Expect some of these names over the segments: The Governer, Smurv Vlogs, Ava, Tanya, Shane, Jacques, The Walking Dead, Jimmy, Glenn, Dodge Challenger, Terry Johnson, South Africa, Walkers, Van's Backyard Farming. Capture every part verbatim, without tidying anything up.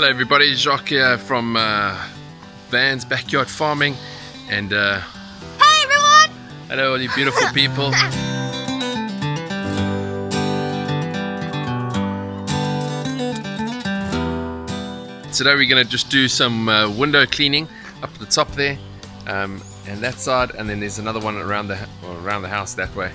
Hello everybody, Jacques here from uh, Van's Backyard Farming, and uh, hey everyone! Hello all you beautiful people. Today we're going to just do some uh, window cleaning up at the top there, um, and that side, and then there's another one around the around the house that way.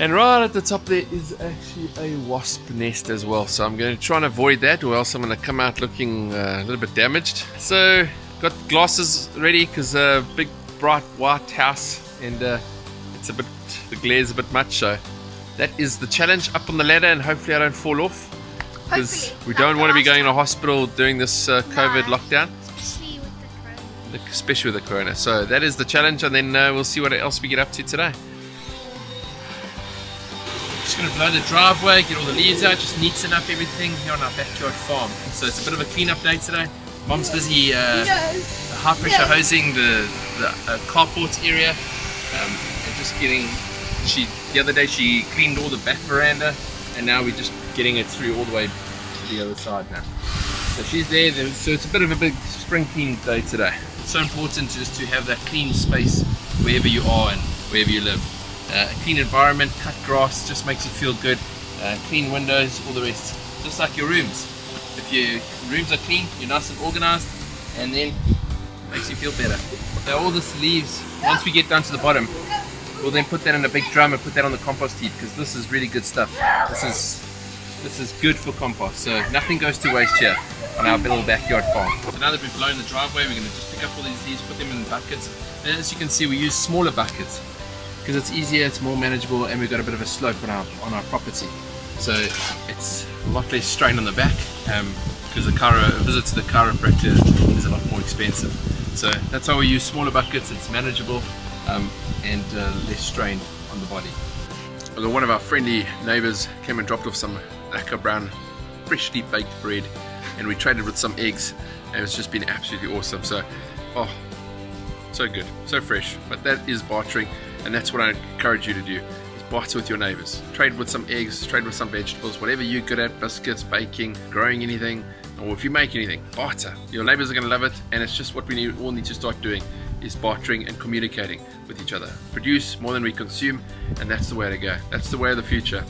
And right at the top there is actually a wasp nest as well, so I'm going to try and avoid that, or else I'm going to come out looking uh, a little bit damaged. So got glasses ready because a uh, big bright white house, and uh, it's a bit, the glare's a bit much, so that is the challenge, up on the ladder, and hopefully I don't fall off, because we don't want to be going to hospital during this uh, COVID no, lockdown, especially with the corona. Especially with the corona. So that is the challenge, and then uh, we'll see what else we get up to today. Just going to blow the driveway, get all the leaves out, just neatsen up everything here on our backyard farm. So it's a bit of a clean up day today. Mom's busy uh, yes. high pressure yes. hosing the, the uh, carport area, um, and just getting, she, the other day she cleaned all the back veranda, and now we're just getting it through all the way to the other side now. So she's there, so it's a bit of a big spring clean day today. It's so important just to have that clean space wherever you are and wherever you live. Uh, a clean environment, cut grass, just makes you feel good. Uh, clean windows, all the rest. Just like your rooms. If your rooms are clean, you're nice and organized, and then it makes you feel better. So all this leaves, once we get down to the bottom, we'll then put that in a big drum and put that on the compost heap, because this is really good stuff. This is this is good for compost, so nothing goes to waste here on our little backyard farm. So now that we've blown the driveway, we're going to just pick up all these leaves, put them in buckets. And as you can see, we use smaller buckets, because it's easier, it's more manageable, and we've got a bit of a slope on our on our property, so it's a lot less strain on the back, um, because a, a visit to the chiropractor is a lot more expensive. So that's why we use smaller buckets. It's manageable, um, and uh, less strain on the body. Although one of our friendly neighbours came and dropped off some lacquer brown freshly baked bread, and we traded with some eggs, and it's just been absolutely awesome. So, oh, so good, so fresh. But that is bartering. And that's what I encourage you to do, is barter with your neighbors. Trade with some eggs, trade with some vegetables, whatever you're good at, biscuits, baking, growing anything, or if you make anything, barter. Your neighbors are gonna love it, and it's just what we need, all need to start doing, is bartering and communicating with each other. Produce more than we consume, and that's the way to go. That's the way of the future.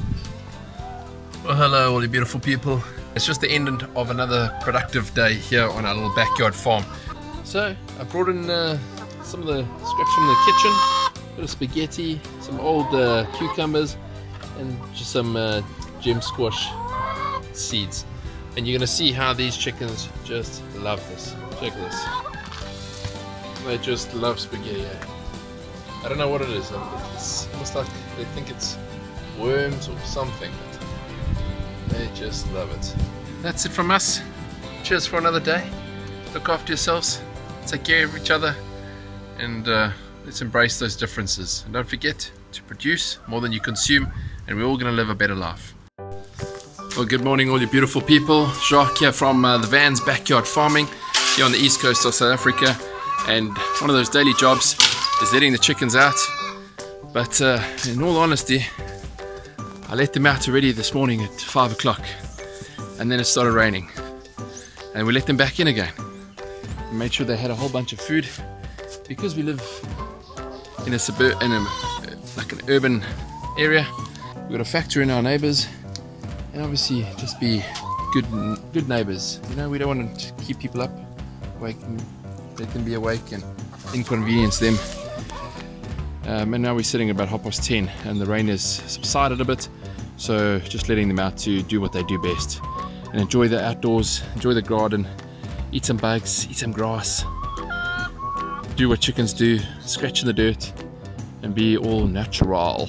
Well, hello all you beautiful people. It's just the end of another productive day here on our little backyard farm. So I brought in uh, some of the scraps from the kitchen. Bit of spaghetti, some old uh, cucumbers, and just some uh, gem squash seeds. And you're gonna see how these chickens just love this. Check this. They just love spaghetti. Eh? I don't know what it is. It's almost like they think it's worms or something. They just love it. That's it from us. Cheers for another day. Look after yourselves. Take care of each other. And uh, let's embrace those differences, and don't forget to produce more than you consume, and we're all going to live a better life. Well, good morning all you beautiful people. Jacques here from uh, the Van's Backyard Farming here on the east coast of South Africa, and one of those daily jobs is letting the chickens out, but uh, in all honesty, I let them out already this morning at five o'clock, and then it started raining, and we let them back in again. We made sure they had a whole bunch of food, because we live in a suburb, in a, like an urban area. We've got to factor in our neighbors, and obviously just be good good neighbors. You know, we don't want to keep people up, wake and let them be awake and inconvenience them. Um, and now we're sitting about half past ten, and the rain has subsided a bit, so just letting them out to do what they do best and enjoy the outdoors, enjoy the garden, eat some bugs, eat some grass, do what chickens do, scratch in the dirt and be all natural.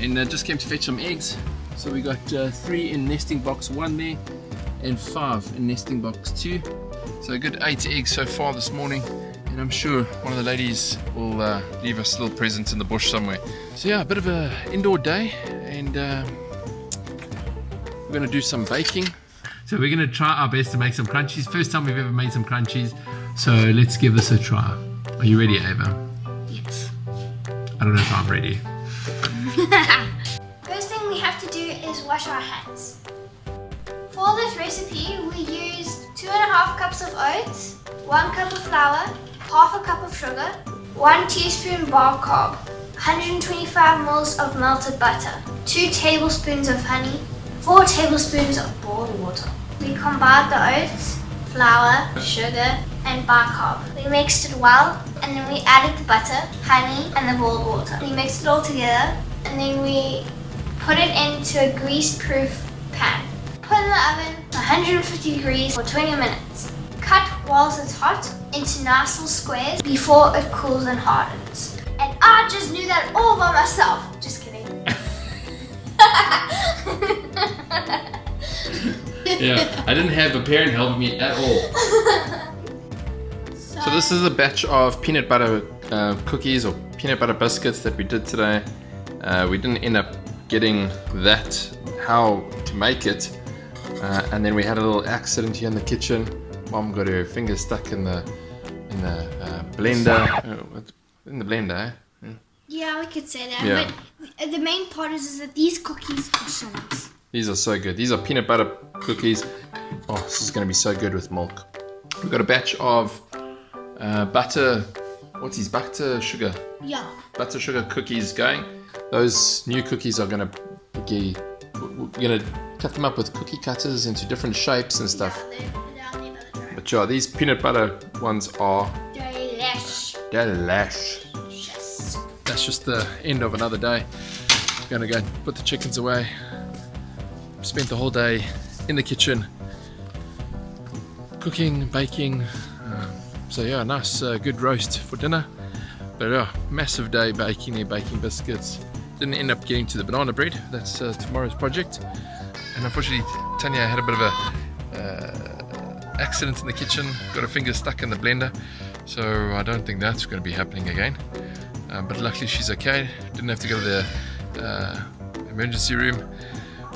And uh, just came to fetch some eggs, so we got uh, three in nesting box one there, and five in nesting box two, so a good eight eggs so far this morning, and I'm sure one of the ladies will uh, leave us a little present in the bush somewhere. So yeah, a bit of a indoor day, and uh, we're gonna do some baking. So we're gonna try our best to make some crunchies. First time we've ever made some crunchies, so let's give this a try. Are you ready, Ava? Yes. I don't know if I'm ready. First thing we have to do is wash our hands. For this recipe, we used two and a half cups of oats, one cup of flour, half a cup of sugar, one teaspoon bar carb, one hundred twenty-five milliliters of melted butter, two tablespoons of honey, four tablespoons of boiled water. We combined the oats, flour, sugar, and bar carb. We mixed it well, and then we added the butter, honey, and the boiled water. We mixed it all together, and then we put it into a grease-proof pan. Put in the oven to one hundred fifty degrees for twenty minutes. Cut whilst it's hot into nice little squares before it cools and hardens. And I just knew that all by myself. Just kidding. Yeah, I didn't have a parent helping me at all. So, so this is a batch of peanut butter uh, cookies or peanut butter biscuits that we did today. Uh, we didn't end up getting that, how to make it. Uh, and then we had a little accident here in the kitchen. Mom got her finger stuck in the in the uh, blender. Oh, in the blender, eh? Yeah, we could say that. Yeah. But the main part is, is that these cookies are so nice. These are so good. These are peanut butter cookies. Oh, this is going to be so good with milk. We've got a batch of uh, butter. What's these? Butter sugar. Yeah. Butter sugar cookies going. Those new cookies are going to be. We're going to cut them up with cookie cutters into different shapes and stuff. But yeah, these peanut butter ones are delish. Delish. Yes. That's just the end of another day. I'm going to go put the chickens away. Spent the whole day in the kitchen cooking, baking. Um, so yeah, nice uh, good roast for dinner. But yeah, massive day baking there, baking biscuits. Didn't end up getting to the banana bread. That's uh, tomorrow's project. And unfortunately, Tanya had a bit of a uh, accident in the kitchen. Got her finger stuck in the blender. So I don't think that's going to be happening again. Um, but luckily she's okay. Didn't have to go to the uh, emergency room.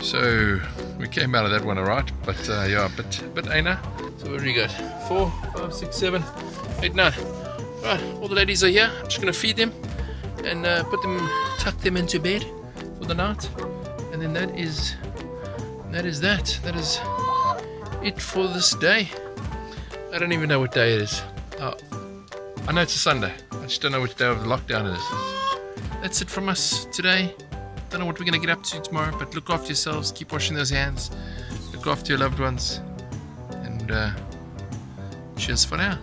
So we came out of that one alright. But uh, yeah, a bit, bit aner. So what do we got? Four, five, six, seven, eight, nine. Right, all the ladies are here. I'm just going to feed them and uh, put them, tuck them into bed for the night, and then that is that is that that is it for this day. I don't even know what day it is. Oh, I know it's a Sunday. I just don't know which day of the lockdown it is. That's it from us today. Don't know what we're gonna get up to tomorrow, but look after yourselves. Keep washing those hands. Look after your loved ones, and uh, cheers for now.